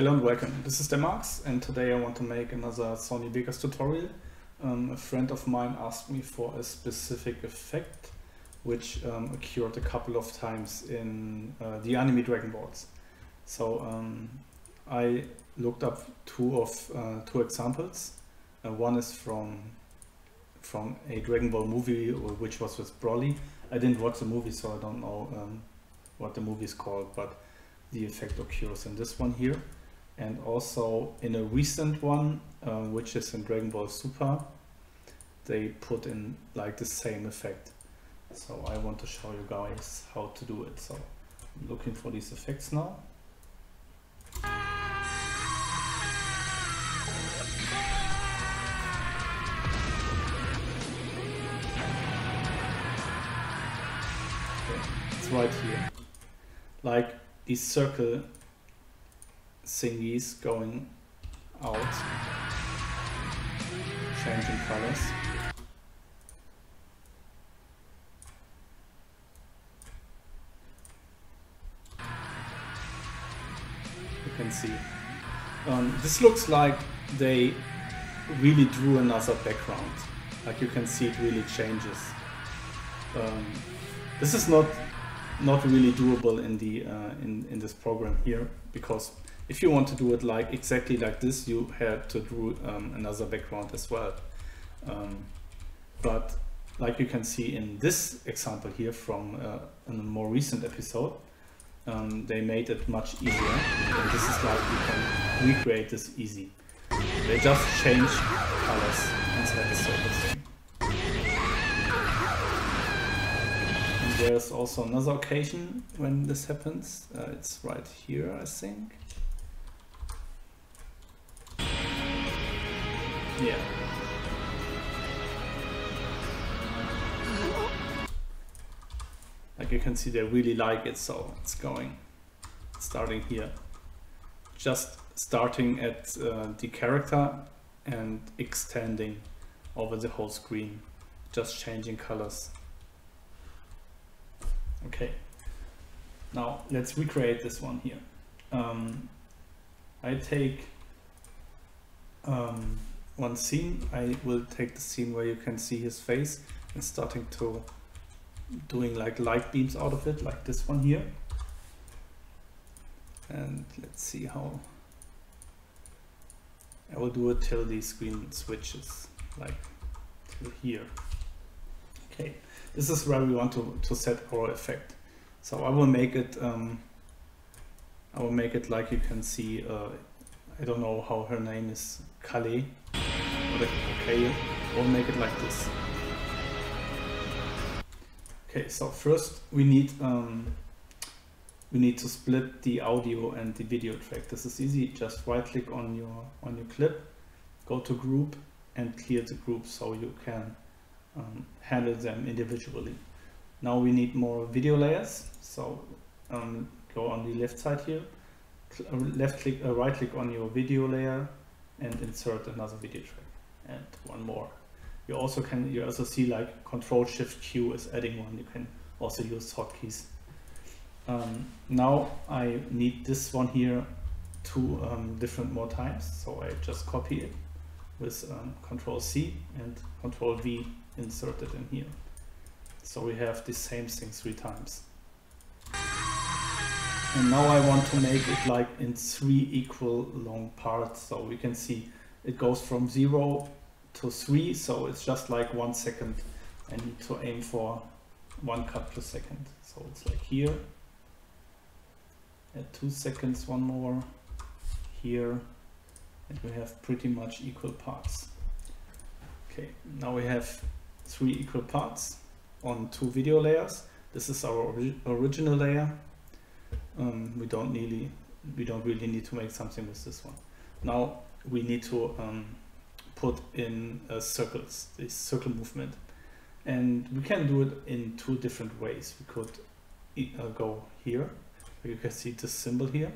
Hello and welcome, this is DeMarx, and today I want to make another Sony Vegas tutorial. A friend of mine asked me for a specific effect which occurred a couple of times in the anime Dragon Balls. So I looked up two examples. One is from a Dragon Ball movie which was with Broly. I didn't watch the movie, so I don't know what the movie is called, but the effect occurs in this one here. And also in a recent one, which is in Dragon Ball Super, they put in like the same effect. So I want to show you guys how to do it. So I'm looking for these effects now. Okay, it's right here. Like these circle thingies going out, changing colors. You can see. This looks like they really drew another background. Like you can see it really changes. This is not really doable in the in this program here, because if you want to do it like exactly like this, you had to draw another background as well. But like you can see in this example here from a more recent episode, they made it much easier, and this is like you can recreate this easy. They just change colors inside the surface. There's also another occasion when this happens. It's right here, I think. Yeah. Like you can see, they really like it, so it's going. It's starting here. Just starting at the character and extending over the whole screen. Just changing colors. Okay, now let's recreate this one here. I take one scene. I will take the scene where you can see his face and starting to doing like light beams out of it, like this one here. And let's see how I will do it till the screen switches, like till here. Okay. This is where we want to set our effect. So I will make it like you can see. I don't know how her name is, Kale or Kale. We'll make it like this. Okay. So first we need to split the audio and the video track. This is easy. Just right-click on your clip, go to group, and clear the group so you can handle them individually. Now we need more video layers, so go on the left side here, right click on your video layer and insert another video track, and one more. You also see like Ctrl+Shift+Q is adding one. You can also use hotkeys. Now I need this one here two different times, so I just copy it with Ctrl+C and Ctrl+V inserted in here. So we have the same thing three times. And now I want to make it like in three equal long parts. So we can see it goes from 0 to 3. So it's just like 1 second. I need to aim for 1 cut per second. So it's like here. At 2 seconds, one more here. And we have pretty much equal parts. Okay, now we have 3 equal parts on 2 video layers. This is our original layer. We don't really need to make something with this one. Now we need to put in circles, this circle movement, and we can do it in 2 different ways. We could go here, you can see this symbol here,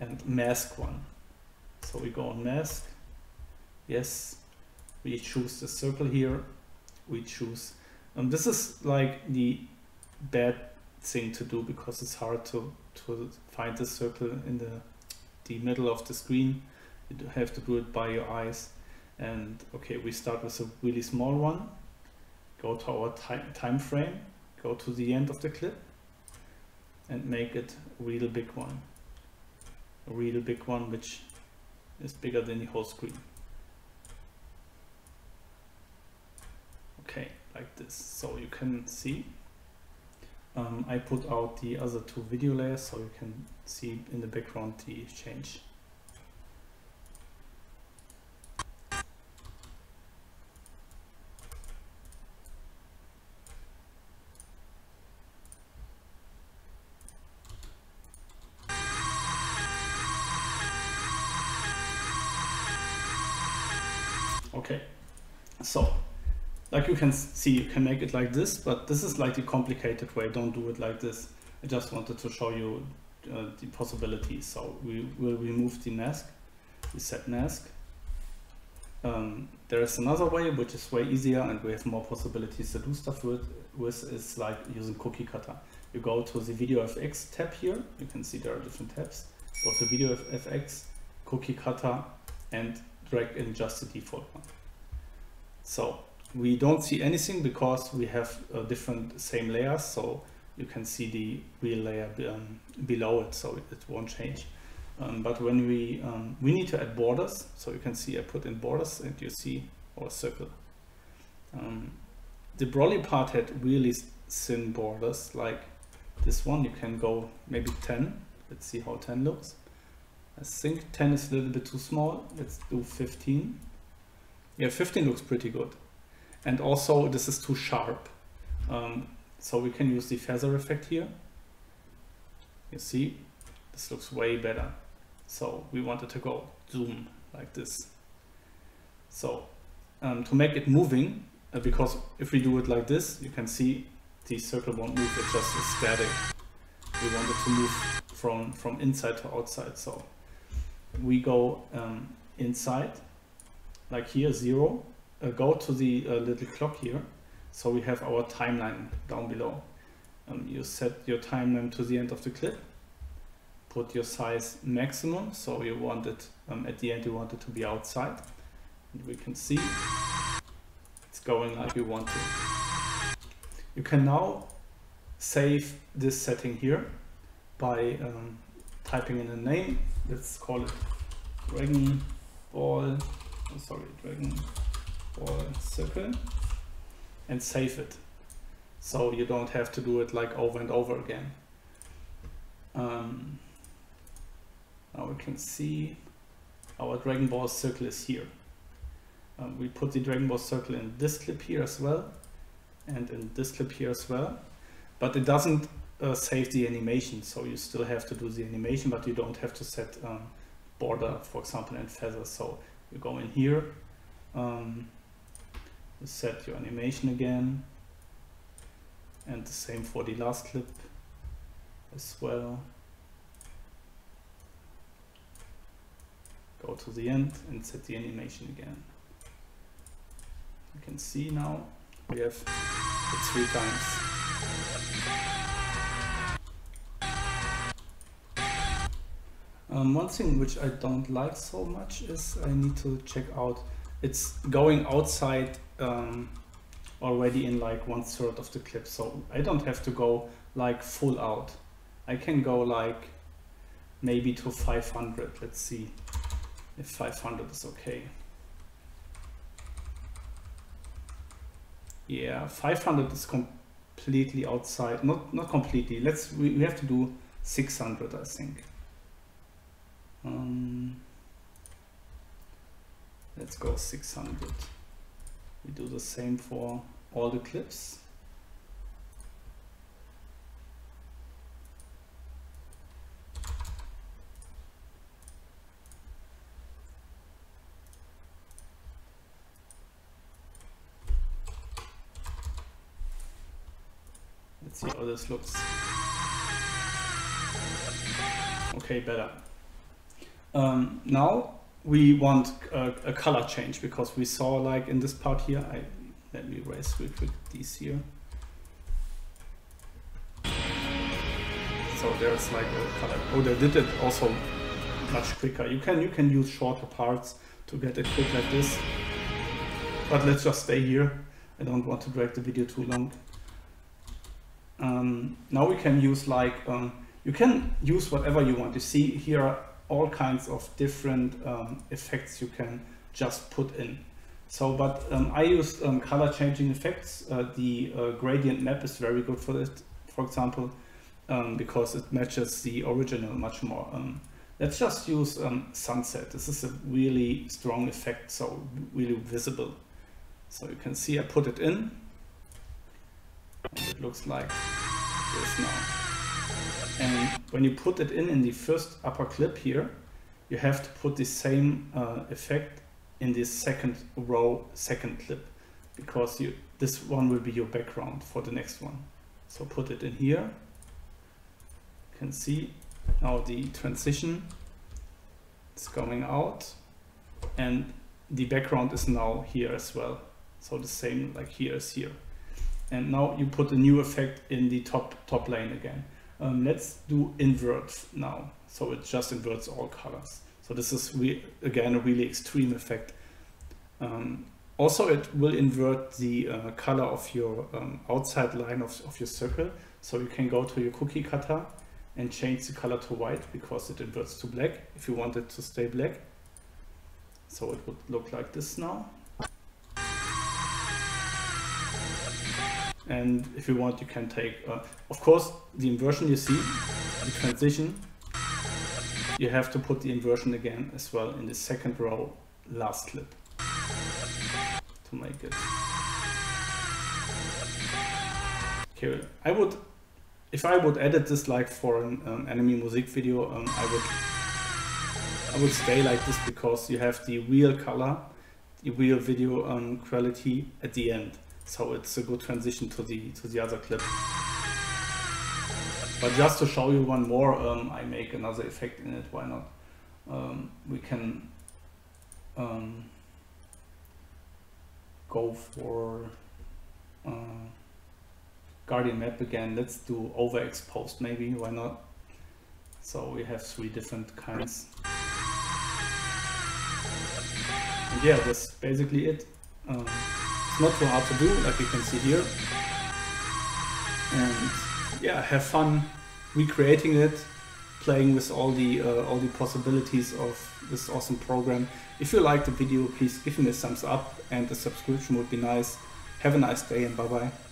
and mask one. So we go on mask, yes, we choose the circle here, we choose, and this is like the bad thing to do because it's hard to find the circle in the the middle of the screen. You have to do it by your eyes. And okay, we start with a really small one. Go to our time frame, go to the end of the clip and make it a real big one. A real big one, which is bigger than the whole screen. Okay, like this. So you can see, I put out the other two video layers so you can see in the background the change. Okay, so like you can see, you can make it like this, but this is like the complicated way. Don't do it like this. I just wanted to show you the possibilities. So we will remove the mask, the set mask. There is another way which is way easier and we have more possibilities to do stuff with is like using cookie cutter. You go to the video FX tab here. You can see there are different tabs. Go to video FX, cookie cutter, and drag in just the default one. So we don't see anything because we have different same layers, so you can see the real layer below it, so it won't change. But when we need to add borders, so you can see I put in borders and you see our circle. The Broly part had really thin borders like this one. You can go maybe 10. Let's see how 10 looks. I think 10 is a little bit too small. Let's do 15. Yeah, 15 looks pretty good. And also this is too sharp. So we can use the feather effect here. You see, this looks way better. So we wanted to go zoom like this. So to make it moving, because if we do it like this, you can see the circle won't move, it's just static. We wanted to move from inside to outside. So we go inside, like here, 0. Go to the little clock here. So we have our timeline down below. You set your timeline to the end of the clip. Put your size maximum. So you want it, at the end, you want it to be outside. And we can see it's going like you want to. You can now save this setting here by typing in a name. Let's call it Dragon Ball Circle and save it, so you don't have to do it like over and over again. Now we can see our Dragon Ball Circle is here. We put the Dragon Ball Circle in this clip here as well and in this clip here as well, but it doesn't save the animation, so you still have to do the animation, but you don't have to set border, for example, and feather. So you go in here, set your animation again, and the same for the last clip as well. Go to the end and set the animation again. You can see now we have it 3 times. One thing which I don't like so much is I need to check out it's going outside already in like 1/3 of the clip, so I don't have to go like full out. I can go like maybe to 500. Let's see if 500 is okay. Yeah, 500 is completely outside. Not completely. We have to do 600, I think. Let's go 600. We do the same for all the clips. Let's see how this looks. Okay, better. Now we want a color change, because we saw like in this part here, let me erase real quick these here. So there's like a color. Oh, they did it also much quicker. You can use shorter parts to get it quick like this. But let's just stay here. I don't want to drag the video too long. Now we can use like, you can use whatever you want. You see here are all kinds of different effects you can just put in. So, but I used color changing effects. The gradient map is very good for it, for example, because it matches the original much more. Let's just use sunset. This is a really strong effect, so really visible. So you can see I put it in. It looks like this now. And when you put it in the first upper clip here, you have to put the same effect in this second row, second clip, because this one will be your background for the next one. So put it in here. You can see now the transition is going out and the background is now here as well. So the same like here is here. And now you put a new effect in the top lane again. Let's do invert now. So it just inverts all colors. So this is, again, a really extreme effect. Also, it will invert the color of your outside line of your circle. So you can go to your cookie cutter and change the color to white because it inverts to black if you want it to stay black. So it would look like this now. And if you want, you can take, of course, the inversion you see, the transition, you have to put the inversion again as well in the second row, last clip, to make it. Okay, I would, if I would edit this like for an anime music video, I would stay like this because you have the real color, the real video quality at the end. So it's a good transition to the other clip. But just to show you one more, I make another effect in it, why not? We can go for gradient map again. Let's do overexposed maybe, why not? So we have three different kinds. And yeah, that's basically it. It's not too hard to do, like you can see here. And yeah, have fun recreating it, playing with all the possibilities of this awesome program. If you liked the video, please give me a thumbs up and a subscription would be nice. Have a nice day and bye-bye.